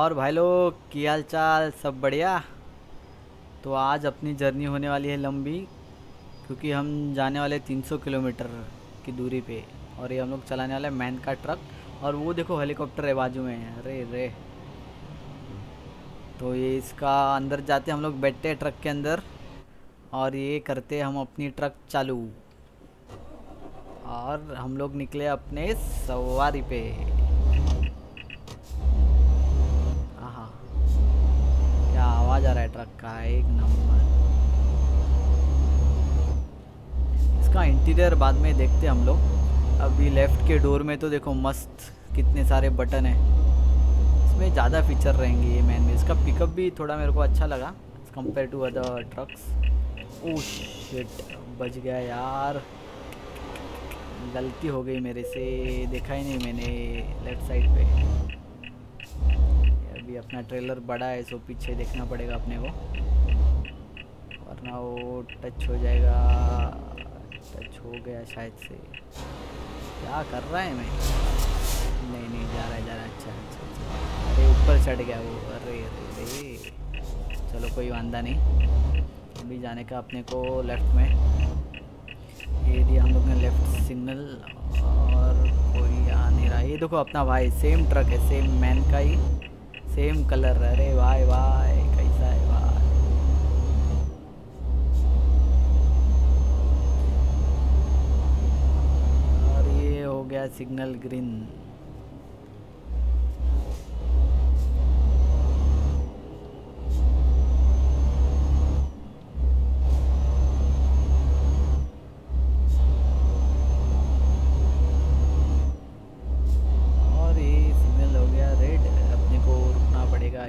और भाई लोग की हाल चाल सब बढ़िया। तो आज अपनी जर्नी होने वाली है लंबी, क्योंकि हम जाने वाले 300 किलोमीटर की दूरी पे। और ये हम लोग चलाने वाले मैन का ट्रक। और वो देखो हेलीकॉप्टर है बाजू में, अरे रे। तो ये इसका अंदर जाते हम लोग बैठते हैं ट्रक के अंदर, और ये करते हम अपनी ट्रक चालू। और हम लोग निकले अपने सवारी पे। आहा, क्या आवाज़ आ रहा है ट्रक का, एक नंबर। इसका इंटीरियर बाद में देखते हम लोग। अभी लेफ्ट के डोर में तो देखो मस्त कितने सारे बटन हैं, इसमें ज़्यादा फीचर रहेंगे ये मैन में। इसका पिकअप भी थोड़ा मेरे को अच्छा लगा compare to other trucks. Oh shit, बच गया यार, गलती हो गई मेरे से, देखा ही नहीं मैंने लेफ्ट साइड पे। अभी अपना ट्रेलर बड़ा है, सो पीछे देखना पड़ेगा अपने को, वरना वो टच हो जाएगा। टच हो गया शायद से, क्या कर रहा है मैं। नहीं नहीं, जा रहा है जा रहा है, अच्छा अच्छा अच्छा। अरे ऊपर चढ़ गया वो, अरे अरे अरे। चलो कोई वांदा नहीं, अभी जाने का अपने को लेफ़्ट में। ये दिया हम लोग ने लेफ़्ट सिग्नल, और कोई आ नहीं रहा। ये देखो अपना भाई, सेम ट्रक है, सेम मैन का ही, सेम कलर। अरे वाह वाह, कैसा है वाह। और ये हो गया सिग्नल ग्रीन।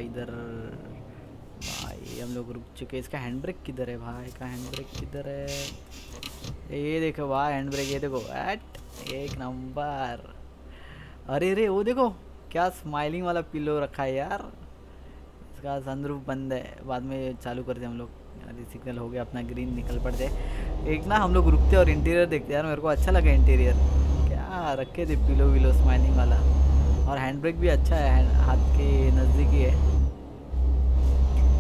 इधर भाई हम लोग रुक चुके। इसका हैंड ब्रेक किधर है भाई, का हैंड ब्रेक किधर है। ये देखो भाई हैंड ब्रेक, ये देखो, एट एक नंबर। अरे रे वो देखो क्या स्माइलिंग वाला पिलो रखा है यार। इसका सनरूफ बंद है, बाद में चालू करते हम लोग। अरे सिग्नल हो गया अपना ग्रीन, निकल पड़ते एक ना। हम लोग रुकते और इंटीरियर देखते यार, मेरे को अच्छा लगा इंटीरियर, क्या रखे थे पिलो विलो स्माइलिंग वाला। और हैंड ब्रेक भी अच्छा है, हाथ के नज़दीक ही है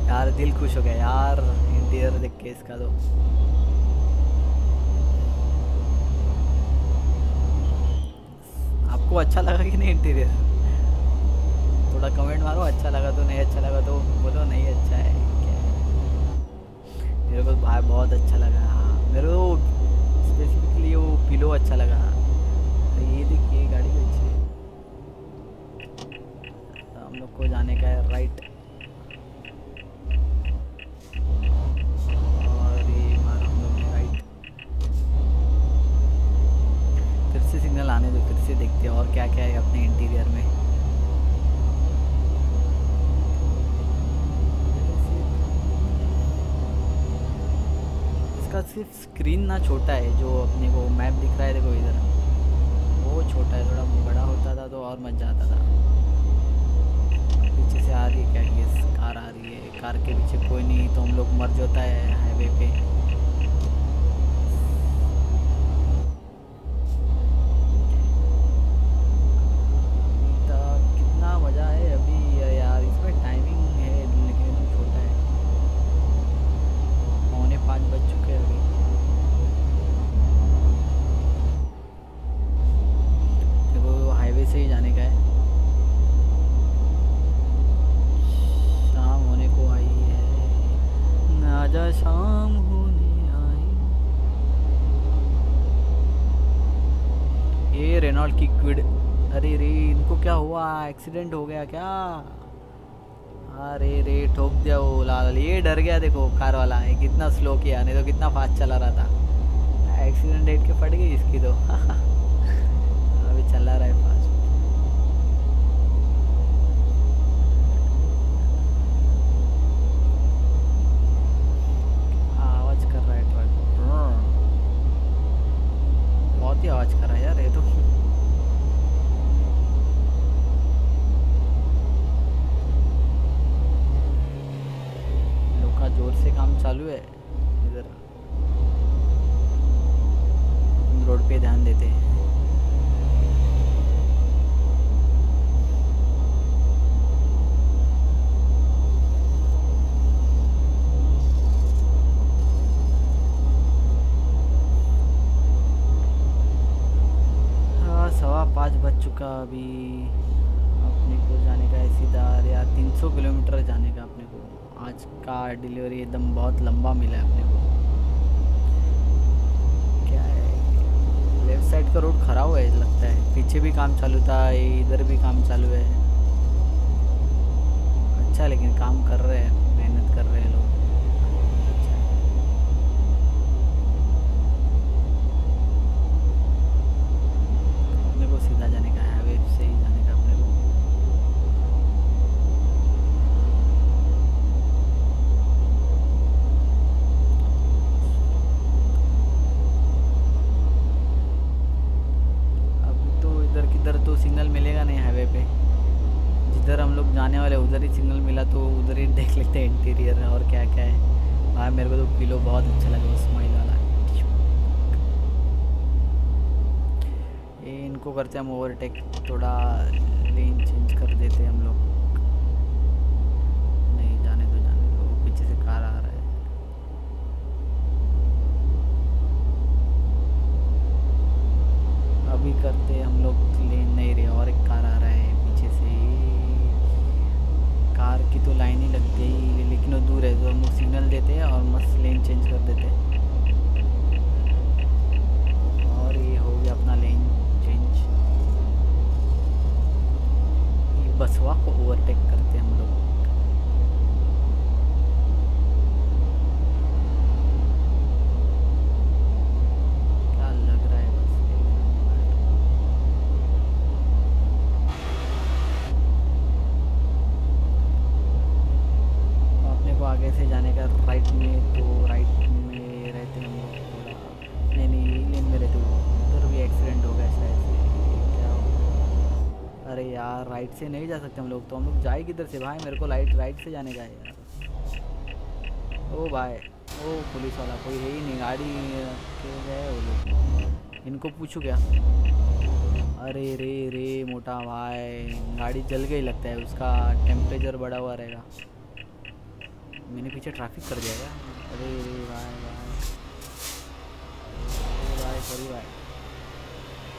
यार। दिल खुश हो गया यार इंटीरियर देख के इसका। तो आपको अच्छा लगा कि नहीं इंटीरियर, थोड़ा कमेंट मारो। अच्छा लगा तो, नहीं अच्छा लगा तो बोलो नहीं अच्छा है क्या है। मेरे को भाई बहुत अच्छा लगा, मेरे को स्पेसिफिकली वो पिलो अच्छा लगा। ये देखिए गाड़ी अच्छी है। हम लोग को जाने का है राइट। और ये मारा हम लोग राइट, फिर से सिग्नल आने दो, फिर से देखते हैं और क्या क्या है अपने इंटीरियर में। इसका सिर्फ स्क्रीन ना छोटा है, जो अपने को मैप दिख रहा है देखो इधर, वो छोटा है। थोड़ा बड़ा होता था तो और मजा आता था। पीछे से आ रही है क्या, ये कार आ रही है, कार के पीछे कोई नहीं तो हम लोग मर्ज होता है हाईवे पे। तो कितना मज़ा है अभी यार। इसमें टाइमिंग है लेकिन छोटा है, 4:45 बज चुके हैं अभी। देखो हाईवे से ही जाने का है। आजा शाम होने आई। ये रेनॉल्ट की क्विड, अरे रे इनको क्या हुआ, एक्सीडेंट हो गया क्या। अरे रे ठोक दिया वो लाल, ये डर गया देखो कार वाला है, कितना स्लो किया, नहीं तो कितना फास्ट चला रहा था। एक्सीडेंट डेट के फट गई इसकी तो। अभी चला रहा है फास्ट। आवाज कर रहा है यार ये तो। लोग का जोर से काम चालू है इधर, रोड पे ध्यान देते हैं। का अभी अपने को जाने का है सीधा यार 300 किलोमीटर जाने का अपने को। आज का डिलीवरी एकदम बहुत लंबा मिला है अपने को। क्या है लेफ्ट साइड का रोड ख़राब है लगता है, पीछे भी काम चालू था इधर भी काम चालू है। अच्छा लेकिन काम कर रहे हैं, मेहनत कर रहे हैं लोग। सीधा जाने का है, हाईवे से ही जाने का अपने को। अब तो इधर किधर तो सिग्नल मिलेगा नहीं हाईवे पे, जिधर हम लोग जाने वाले उधर ही सिग्नल मिला तो उधर ही देख लेते हैं इंटीरियर और क्या क्या है। भाई मेरे को तो पिलो बहुत अच्छा लगा स्माइल वाला। को करते हम ओवरटेक, थोड़ा लेन चेंज कर देते हैं हम लोग। नहीं जाने तो जाने दो, पीछे से कार आ रहा है। अभी करते हम लोग लेन, नहीं रहे और एक कार आ रहा है पीछे से। कार की तो लाइन ही लगती है लेकिन वो दूर है तो हम लोग सिग्नल देते हैं और मस्त लेन चेंज कर देते हैं। और ये हो गया अपना लेन चेंज। बसवा को ओवरटेक करते हैं हम लोग। क्या लग रहा है बस अपने को आगे से जाने का। राइट में तो राइट में रहते हैं हम लोग, नहीं लेन में रहते हो। एक्सीडेंट हो गया शायद से, क्या हो? अरे यार राइट से नहीं जा सकते हम लोग, तो हम लोग जाए किधर से भाई? मेरे को राइट से जाने का है यार। ओ भाई, ओ पुलिस वाला कोई है ही नहीं, गाड़ी गए वो लोग। इनको पूछू क्या? अरे रे रे मोटा भाई, गाड़ी जल गई लगता है, उसका टेम्परेचर बढ़ा हुआ रहेगा। मैंने पीछे ट्रैफिक कर दिया क्या? अरे रे भाई भाई भाई सॉरी भाई।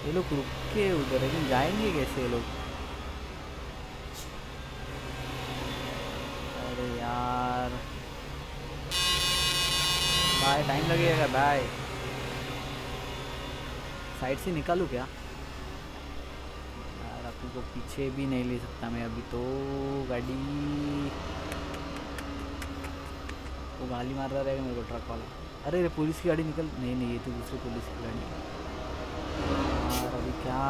ये लोग रुक के उधर लेकिन जाएंगे कैसे ये लोग? अरे यार भाई टाइम लगेगा भाई। साइड से निकालूं क्या यार? अपने को पीछे भी नहीं ले सकता मैं अभी तो। गाड़ी वो गाली मार रहा रहेगा मेरे को ट्रक वाला। अरे अरे पुलिस की गाड़ी निकल, नहीं ये तो दूसरी पुलिस की गाड़ी। अभी क्या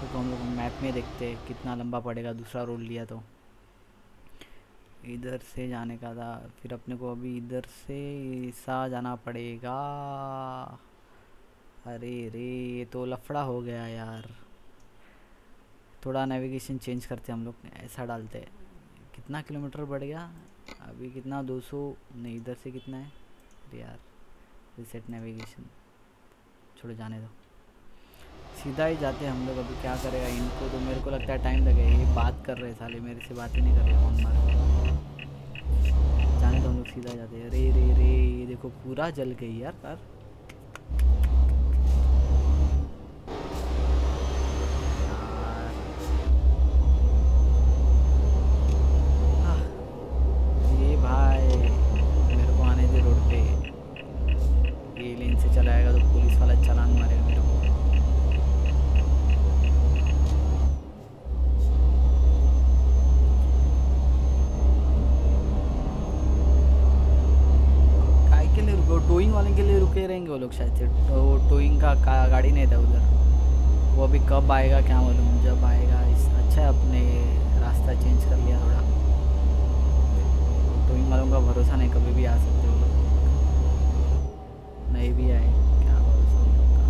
तो हम लोग मैप में देखते हैं कितना लंबा पड़ेगा। दूसरा रोड लिया तो इधर से जाने का था, फिर अपने को अभी इधर से ऐसा जाना पड़ेगा। अरे रे ये तो लफड़ा हो गया यार। थोड़ा नेविगेशन चेंज करते हैं हम लोग, ऐसा डालते हैं। कितना किलोमीटर बढ़ गया अभी? कितना 200 नहीं, इधर से कितना है? अरे यार रिसेट नेविगेशन, छोड़ो जाने दो, सीधा ही जाते हैं हम लोग। अभी क्या करेगा इनको तो मेरे को लगता है टाइम लगेगा। ये बात कर रहे हैं साले, मेरे से बातें नहीं कर रहे, फोन मार जाने तो हम लोग सीधा जाते हैं। रे रे रे ये देखो पूरा जल गई यार कार। ये भाई मेरे को आने दे रोड पे, ये लेन से चलाएगा तो पुलिस वाला चालान मारेगा मेरे को। टोइंग वाले के लिए रुके रहेंगे वो लोग शायद से। वो टोइंग का गाड़ी नहीं था उधर, वो अभी कब आएगा क्या मालूम, जब आएगा। अच्छा अपने रास्ता चेंज कर लिया थोड़ा, टोइंग वालों का भरोसा नहीं, कभी भी आ सकते वो लोग, नहीं भी आए क्या भरोसा उन लोग का।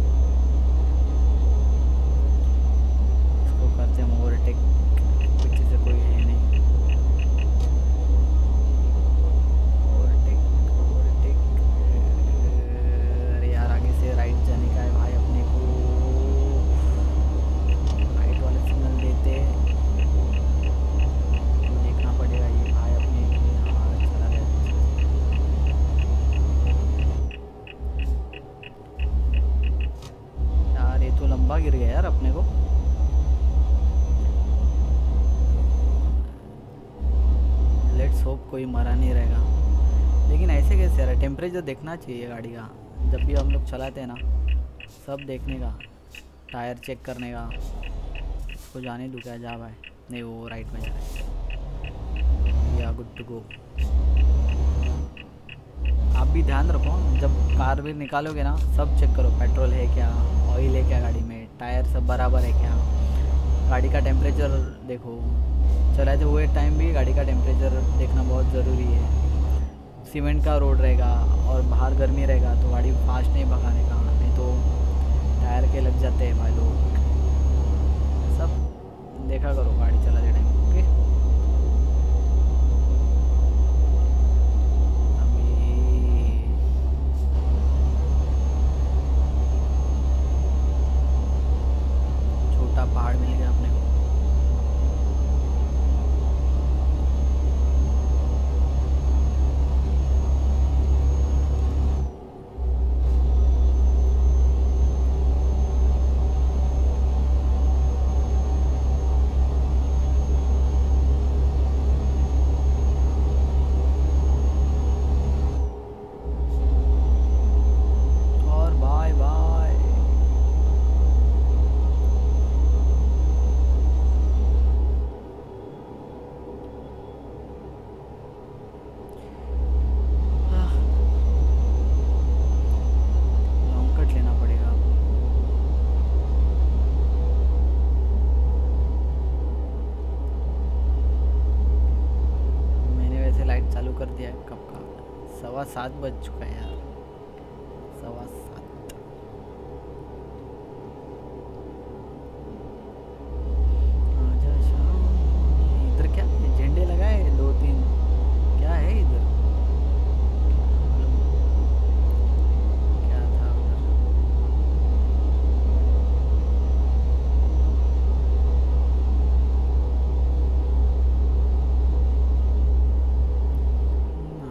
उसको करते हम ओवरटेक, पीछे से कोई है नहीं। गिर गया यार अपने को। को कोई मरा नहीं रहेगा। लेकिन ऐसे कैसे यार, टेम्परेचर देखना चाहिए गाड़ी का, जब भी हम लोग चलाते हैं ना सब देखने का, टायर चेक करने का। उसको जाने दूँ क्या? जा भाई, नहीं वो राइट में जा रहा है या गुड टू गो। आप भी ध्यान रखो, जब कार भी निकालोगे ना सब चेक करो, पेट्रोल है क्या, ऑयल है क्या गाड़ी में, टायर सब बराबर है क्या, गाड़ी का टेम्परेचर देखो। चलाते हुए टाइम भी गाड़ी का टेम्परेचर देखना बहुत ज़रूरी है। सीमेंट का रोड रहेगा और बाहर गर्मी रहेगा तो गाड़ी फास्ट नहीं भगाने का, नहीं तो टायर के लग जाते हैं भाई लोग। सब देखा करो गाड़ी चलाते टाइम। ओके, पहाड़ मिल गया अपने को। सात बज चुका है यार, 7:15। आजा शाम। इधर क्या झंडे लगाए 2-3, क्या है इधर? क्या था उधर?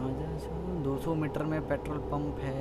आजा शाम। 200 मीटर में पेट्रोल पंप है।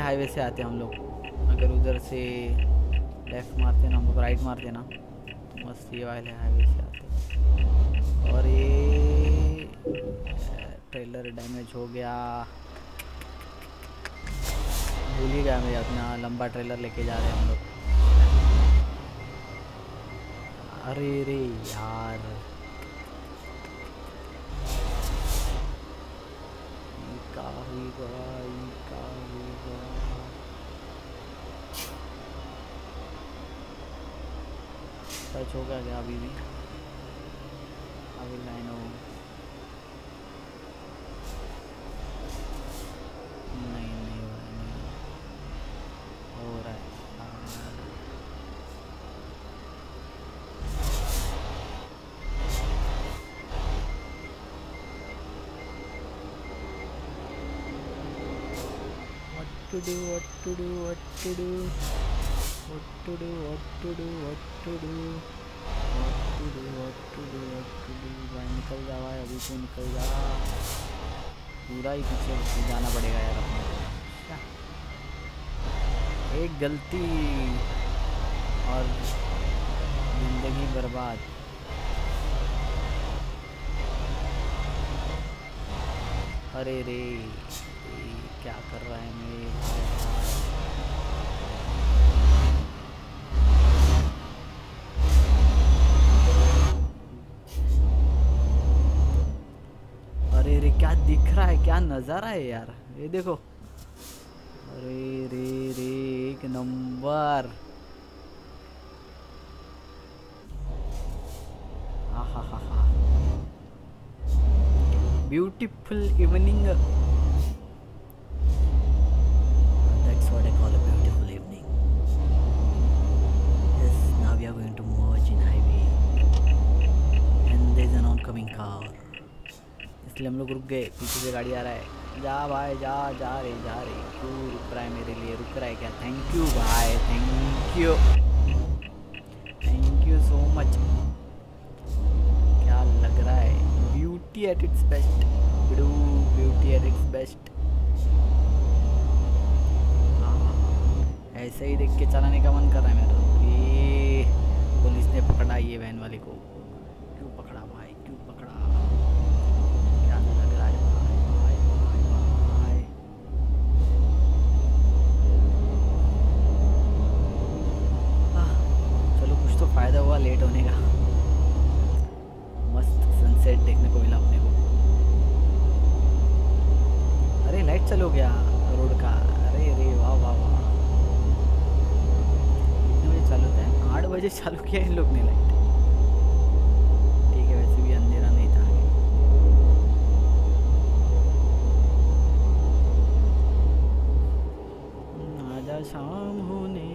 हाईवे से आते हैं हम लोग, अगर उधर से लेफ्ट मारते ना, हम लोग राइट मारते ना, तो मस्त ये वाले हाईवे से आते। और ये ट्रेलर डैमेज हो गया, भूल ही गया मैं, अपना लंबा ट्रेलर लेके जा रहे हैं हम लोग। अरे रे यार, टच हो गया क्या अभी भी? अभी लाइन हो नहीं, नहीं हो रहा, नहीं हो रहा है। What to do? What to do भाई निकल जा भाई, अभी तो निकल जा, पूरा ही पीछे जाना पड़ेगा यार अपने। एक गलती और ज़िंदगी बर्बाद। अरे रे, क्या कर रहा है मैं? क्या दिख रहा है, क्या नज़ारा है यार, ये देखो। अरे रे रे, एक number. beautiful evening. That's what I call a beautiful evening. Yes, now we are going to merge in highway and there is an oncoming car. इसलिए हम लोग रुक गए. पीछे से गाड़ी आ रहा है. जा भाई जा, जा रे क्यों रुक रहा है? मेरे लिए रुक रहा है क्या? थैंक यू भाई, थैंक यू सो मच. क्या लग रहा है? Beauty at its best, blue beauty at its best. ऐसे ही देख के चलाने का मन कर रहा है मेरा. ये पुलिस ने पकड़ा ये वैन वाले को. क्यों पकड़ा भाई, क्यों पकड़ा? क्या लग रहा है भाई? भाई भाई भाई चलो कुछ तो फायदा हुआ लेट होने का. सेट देखने को मिला अपने को. अरे लाइट चल हो गया रोड का. अरे अरे वाह वाह वाह. कितने बजे चालू होता है? 8 बजे चालू किया इन लोग ने लाइट. ठीक है, वैसे भी अंधेरा नहीं था. आजा शाम होने आई.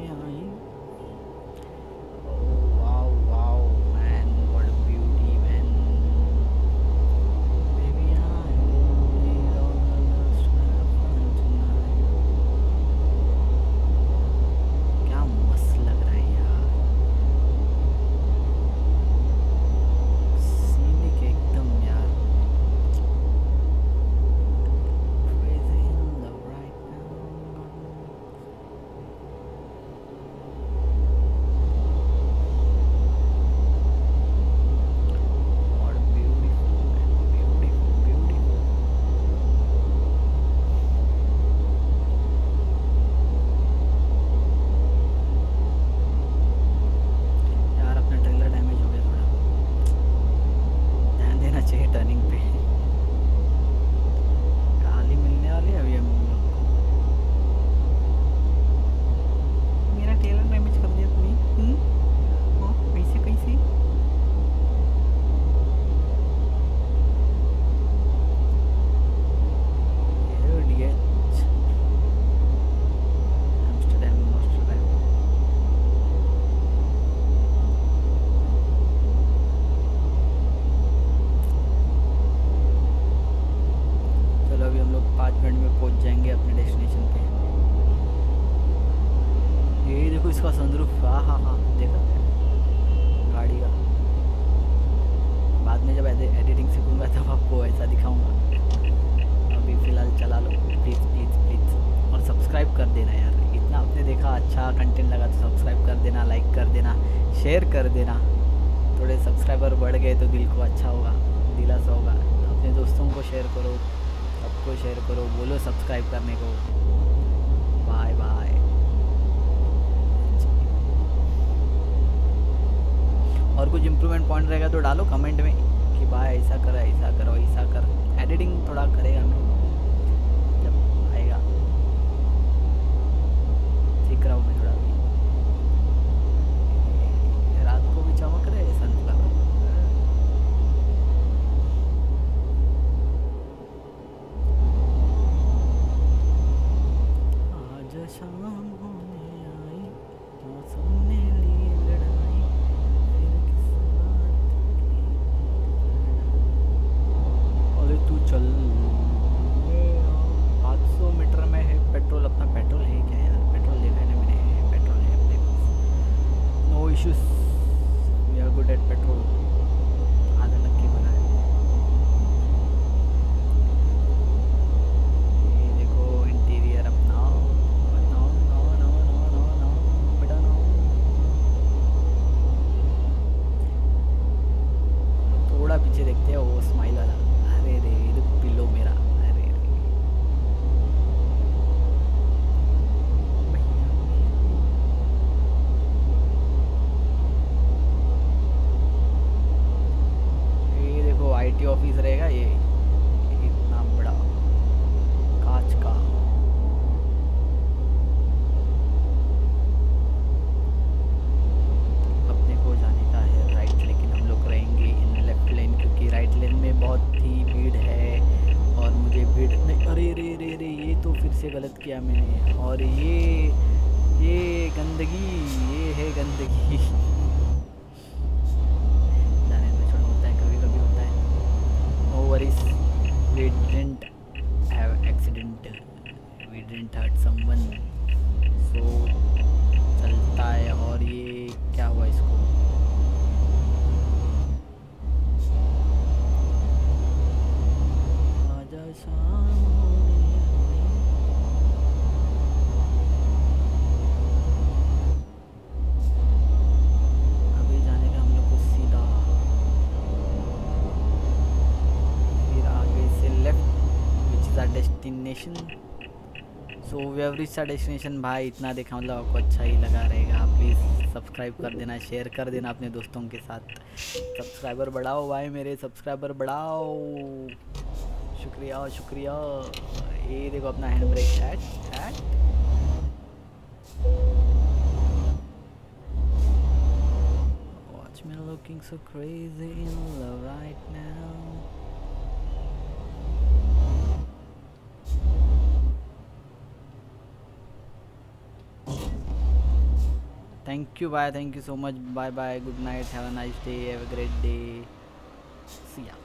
बहुत ही भीड़ है. से गलत किया मैंने। और ये गंदगी, ये है गंदगी। जाने में छोड़, होता है कभी कभी होता है। No worries, we didn't have accident, we didn't hurt someone, so चलता है। और ये क्या हुआ इसको, so we have reached our destination. भाई इतना देखा मतलब आपको अच्छा ही लगा रहेगा। प्लीज़ सब्सक्राइब कर देना, शेयर कर देना अपने दोस्तों के साथ। सब्सक्राइबर बढ़ाओ भाई, मेरे सब्सक्राइबर बढ़ाओ। शुक्रिया शुक्रिया। ये देखो अपना hand brake hat. Watch me looking so crazy in love right now. Thank you, bye. Thank you so much. Bye bye. Good night. Have a nice day. Have a great day. See ya.